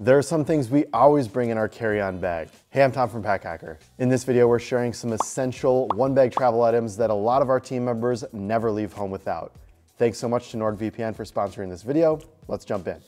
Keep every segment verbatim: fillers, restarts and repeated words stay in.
There are some things we always bring in our carry-on bag. Hey, I'm Tom from Pack Hacker. In this video, we're sharing some essential one-bag travel items that a lot of our team members never leave home without. Thanks so much to NordVPN for sponsoring this video. Let's jump in.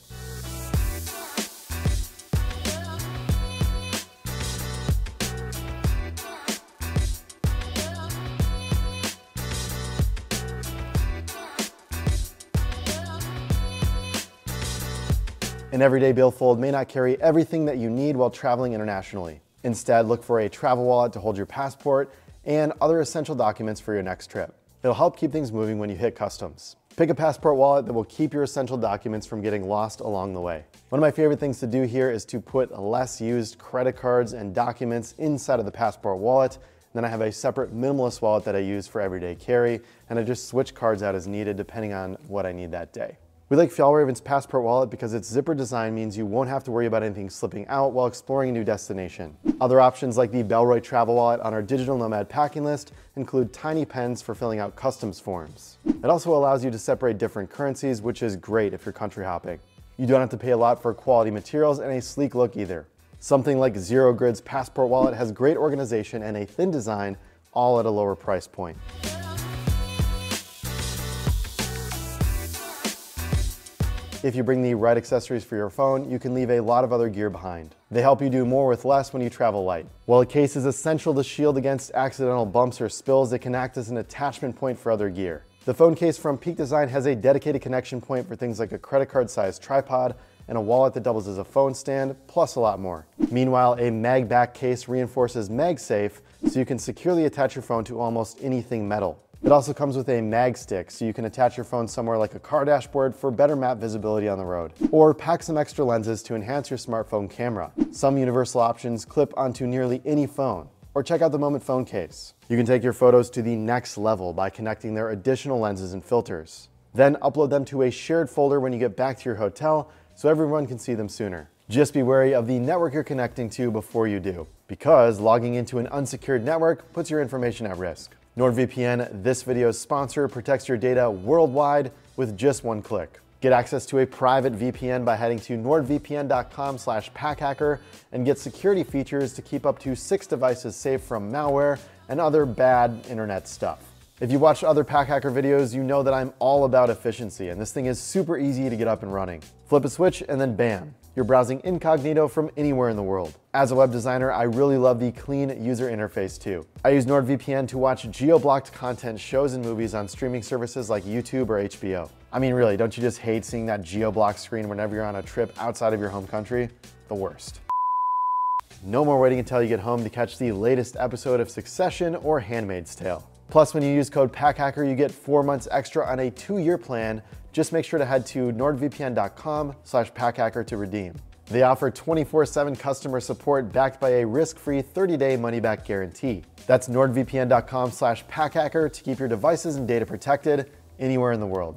An everyday billfold may not carry everything that you need while traveling internationally. Instead, look for a travel wallet to hold your passport and other essential documents for your next trip. It'll help keep things moving when you hit customs. Pick a passport wallet that will keep your essential documents from getting lost along the way. One of my favorite things to do here is to put less used credit cards and documents inside of the passport wallet. Then I have a separate minimalist wallet that I use for everyday carry, and I just switch cards out as needed depending on what I need that day. We like Fjallraven's passport wallet because its zipper design means you won't have to worry about anything slipping out while exploring a new destination. Other options like the Bellroy travel wallet on our digital nomad packing list include tiny pens for filling out customs forms. It also allows you to separate different currencies, which is great if you're country hopping. You don't have to pay a lot for quality materials and a sleek look either. Something like Zero Grid's passport wallet has great organization and a thin design, all at a lower price point. If you bring the right accessories for your phone, you can leave a lot of other gear behind. They help you do more with less when you travel light. While a case is essential to shield against accidental bumps or spills, it can act as an attachment point for other gear. The phone case from Peak Design has a dedicated connection point for things like a credit card-sized tripod and a wallet that doubles as a phone stand, plus a lot more. Meanwhile, a MagBak case reinforces MagSafe, so you can securely attach your phone to almost anything metal. It also comes with a mag stick, so you can attach your phone somewhere like a car dashboard for better map visibility on the road, or pack some extra lenses to enhance your smartphone camera. Some universal options clip onto nearly any phone, or check out the Moment phone case. You can take your photos to the next level by connecting their additional lenses and filters. Then upload them to a shared folder when you get back to your hotel so everyone can see them sooner. Just be wary of the network you're connecting to before you do, because logging into an unsecured network puts your information at risk. NordVPN, this video's sponsor, protects your data worldwide with just one click. Get access to a private V P N by heading to nord V P N dot com slash pack hacker and get security features to keep up to six devices safe from malware and other bad internet stuff. If you watch other Pack Hacker videos, you know that I'm all about efficiency, and this thing is super easy to get up and running. Flip a switch and then bam, you're browsing incognito from anywhere in the world. As a web designer, I really love the clean user interface too. I use NordVPN to watch geo-blocked content, shows and movies on streaming services like YouTube or H B O. I mean, really, don't you just hate seeing that geo-blocked screen whenever you're on a trip outside of your home country? The worst. No more waiting until you get home to catch the latest episode of Succession or Handmaid's Tale. Plus, when you use code PACKHACKER, you get four months extra on a two-year plan. Just make sure to head to nord V P N dot com slash pack hacker to redeem. They offer twenty-four seven customer support backed by a risk-free thirty day money-back guarantee. That's nord V P N dot com slash pack hacker to keep your devices and data protected anywhere in the world.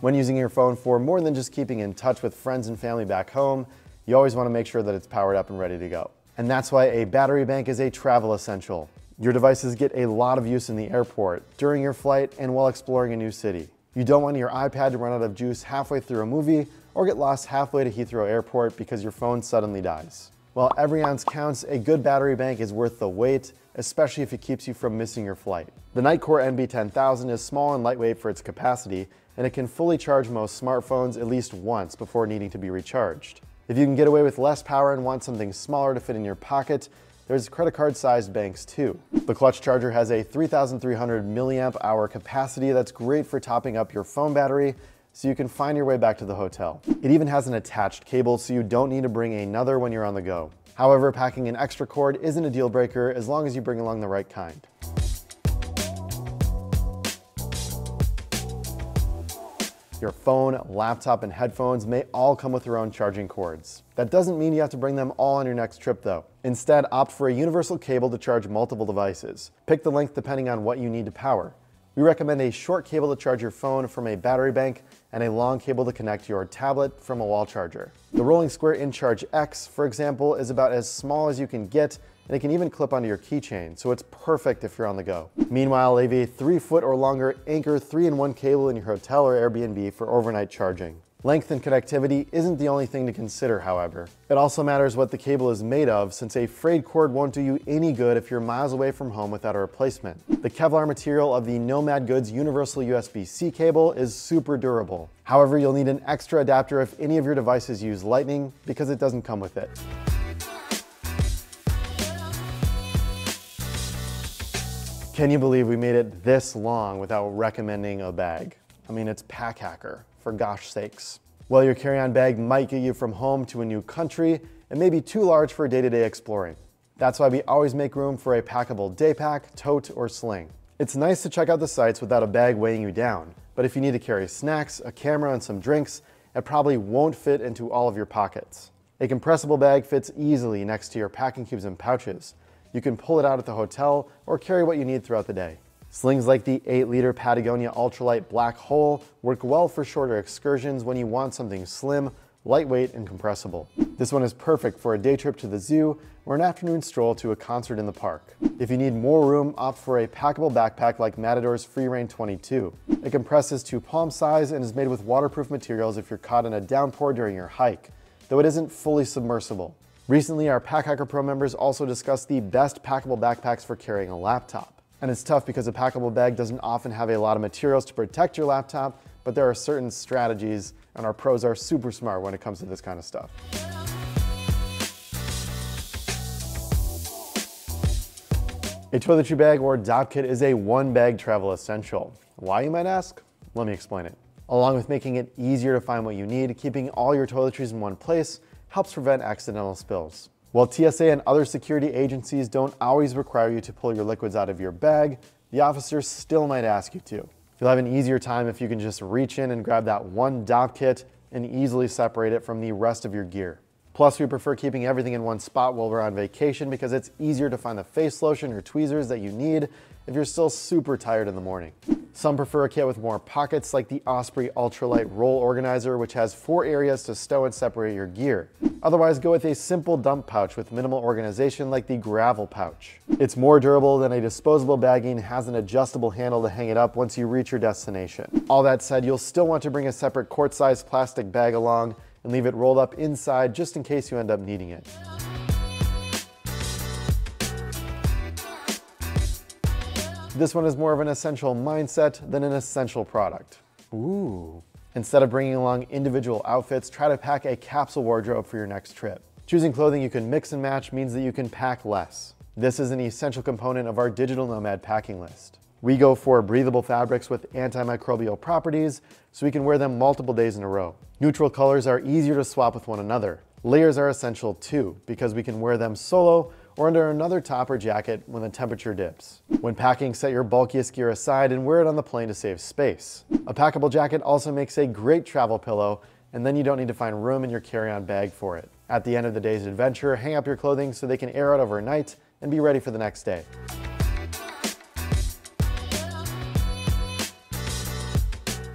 When using your phone for more than just keeping in touch with friends and family back home, you always want to make sure that it's powered up and ready to go. And that's why a battery bank is a travel essential. Your devices get a lot of use in the airport, during your flight, and while exploring a new city. You don't want your iPad to run out of juice halfway through a movie or get lost halfway to Heathrow Airport because your phone suddenly dies. While every ounce counts, a good battery bank is worth the wait, especially if it keeps you from missing your flight. The Nitecore N B one thousand is small and lightweight for its capacity, and it can fully charge most smartphones at least once before needing to be recharged. If you can get away with less power and want something smaller to fit in your pocket, there's credit card-sized banks too. The clutch charger has a three thousand three hundred milliamp hour capacity that's great for topping up your phone battery so you can find your way back to the hotel. It even has an attached cable so you don't need to bring another when you're on the go. However, packing an extra cord isn't a deal breaker as long as you bring along the right kind. Your phone, laptop, and headphones may all come with their own charging cords. That doesn't mean you have to bring them all on your next trip though. Instead, opt for a universal cable to charge multiple devices. Pick the length depending on what you need to power. We recommend a short cable to charge your phone from a battery bank and a long cable to connect your tablet from a wall charger. The Rolling Square InCharge X, for example, is about as small as you can get and it can even clip onto your keychain, so it's perfect if you're on the go. Meanwhile, leave a three foot or longer Anchor three in one cable in your hotel or Airbnb for overnight charging. Length and connectivity isn't the only thing to consider, however. It also matters what the cable is made of, since a frayed cord won't do you any good if you're miles away from home without a replacement. The Kevlar material of the Nomad Goods Universal U S B C cable is super durable. However, you'll need an extra adapter if any of your devices use Lightning, because it doesn't come with it. Can you believe we made it this long without recommending a bag? I mean, it's Pack Hacker. For gosh sakes. Well, your carry-on bag might get you from home to a new country and may be too large for day-to-day exploring. That's why we always make room for a packable day pack, tote, or sling. It's nice to check out the sites without a bag weighing you down, but if you need to carry snacks, a camera, and some drinks, it probably won't fit into all of your pockets. A compressible bag fits easily next to your packing cubes and pouches. You can pull it out at the hotel or carry what you need throughout the day. Slings like the eight liter Patagonia Ultralight Black Hole work well for shorter excursions when you want something slim, lightweight, and compressible. This one is perfect for a day trip to the zoo or an afternoon stroll to a concert in the park. If you need more room, opt for a packable backpack like Matador's Free Rain twenty-two. It compresses to palm size and is made with waterproof materials if you're caught in a downpour during your hike, though it isn't fully submersible. Recently, our Pack Hacker Pro members also discussed the best packable backpacks for carrying a laptop. And it's tough because a packable bag doesn't often have a lot of materials to protect your laptop, but there are certain strategies, and our pros are super smart when it comes to this kind of stuff. A toiletry bag or dop kit is a one-bag travel essential. Why, you might ask? Let me explain it. Along with making it easier to find what you need, keeping all your toiletries in one place helps prevent accidental spills. While T S A and other security agencies don't always require you to pull your liquids out of your bag, the officer still might ask you to. You'll have an easier time if you can just reach in and grab that one dop kit and easily separate it from the rest of your gear. Plus, we prefer keeping everything in one spot while we're on vacation because it's easier to find the face lotion or tweezers that you need if you're still super tired in the morning. Some prefer a kit with more pockets like the Osprey Ultralight Roll Organizer, which has four areas to stow and separate your gear. Otherwise, go with a simple dump pouch with minimal organization like the gravel pouch. It's more durable than a disposable baggie and has an adjustable handle to hang it up once you reach your destination. All that said, you'll still want to bring a separate quart-sized plastic bag along and leave it rolled up inside just in case you end up needing it. This one is more of an essential mindset than an essential product. Ooh. Instead of bringing along individual outfits, try to pack a capsule wardrobe for your next trip. Choosing clothing you can mix and match means that you can pack less. This is an essential component of our digital nomad packing list. We go for breathable fabrics with antimicrobial properties, so we can wear them multiple days in a row. Neutral colors are easier to swap with one another. Layers are essential too, because we can wear them solo or under another top or jacket when the temperature dips. When packing, set your bulkiest gear aside and wear it on the plane to save space. A packable jacket also makes a great travel pillow, and then you don't need to find room in your carry-on bag for it. At the end of the day's adventure, hang up your clothing so they can air out overnight and be ready for the next day.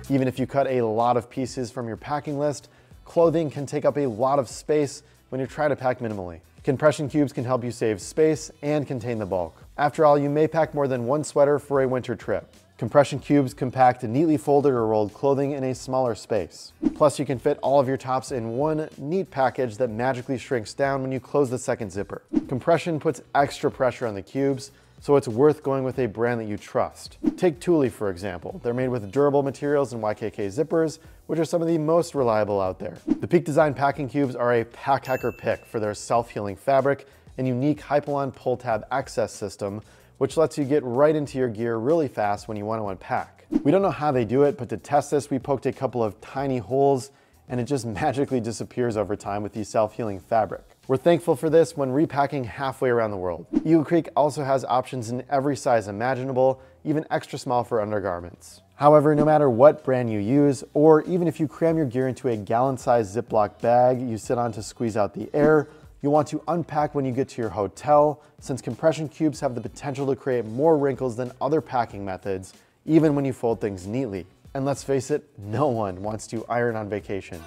Even if you cut a lot of pieces from your packing list, clothing can take up a lot of space when you're trying to pack minimally. Compression cubes can help you save space and contain the bulk. After all, you may pack more than one sweater for a winter trip. Compression cubes compact neatly folded or rolled clothing in a smaller space. Plus, you can fit all of your tops in one neat package that magically shrinks down when you close the second zipper. Compression puts extra pressure on the cubes, so it's worth going with a brand that you trust. Take Thule, for example. They're made with durable materials and Y K K zippers, which are some of the most reliable out there. The Peak Design packing cubes are a Pack Hacker pick for their self-healing fabric and unique Hypalon pull tab access system, which lets you get right into your gear really fast when you want to unpack. We don't know how they do it, but to test this, we poked a couple of tiny holes and it just magically disappears over time with the self-healing fabric. We're thankful for this when repacking halfway around the world. Eagle Creek also has options in every size imaginable, even extra small for undergarments. However, no matter what brand you use, or even if you cram your gear into a gallon-sized Ziploc bag you sit on to squeeze out the air, you'll want to unpack when you get to your hotel, since compression cubes have the potential to create more wrinkles than other packing methods, even when you fold things neatly. And let's face it, no one wants to iron on vacation.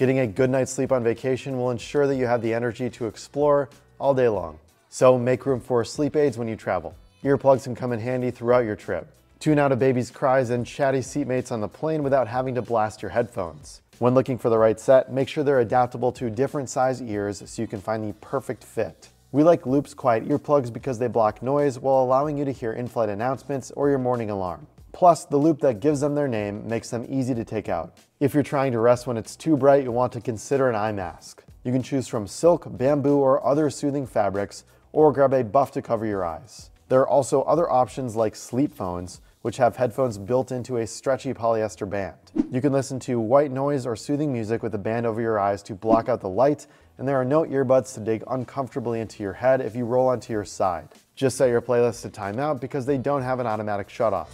Getting a good night's sleep on vacation will ensure that you have the energy to explore all day long. So make room for sleep aids when you travel. Earplugs can come in handy throughout your trip. Tune out a baby's cries and chatty seatmates on the plane without having to blast your headphones. When looking for the right set, make sure they're adaptable to different size ears so you can find the perfect fit. We like Loop's quiet earplugs because they block noise while allowing you to hear in-flight announcements or your morning alarm. Plus, the loop that gives them their name makes them easy to take out. If you're trying to rest when it's too bright, you'll want to consider an eye mask. You can choose from silk, bamboo, or other soothing fabrics, or grab a buff to cover your eyes. There are also other options like sleep phones, which have headphones built into a stretchy polyester band. You can listen to white noise or soothing music with a band over your eyes to block out the light, and there are no earbuds to dig uncomfortably into your head if you roll onto your side. Just set your playlist to timeout because they don't have an automatic shutoff.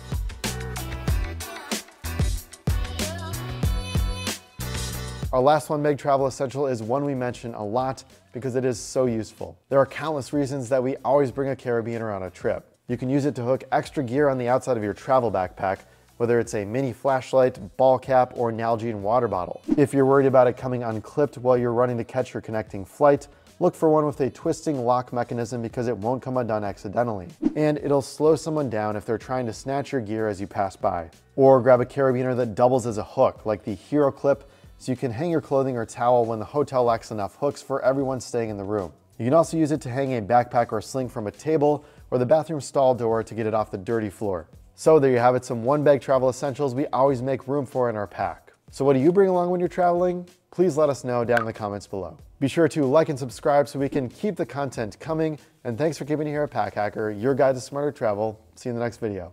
Our last one Meg Travel Essential is one we mention a lot because it is so useful. There are countless reasons that we always bring a carabiner on a trip. You can use it to hook extra gear on the outside of your travel backpack, whether it's a mini flashlight, ball cap, or an Nalgene water bottle. If you're worried about it coming unclipped while you're running to catch your connecting flight, look for one with a twisting lock mechanism because it won't come undone accidentally. And it'll slow someone down if they're trying to snatch your gear as you pass by. Or grab a carabiner that doubles as a hook, like the Hero Clip, so you can hang your clothing or towel when the hotel lacks enough hooks for everyone staying in the room. You can also use it to hang a backpack or sling from a table or the bathroom stall door to get it off the dirty floor. So there you have it, some one bag travel essentials we always make room for in our pack. So what do you bring along when you're traveling? Please let us know down in the comments below. Be sure to like and subscribe so we can keep the content coming, and thanks for keeping it here at Pack Hacker, your guide to smarter travel. See you in the next video.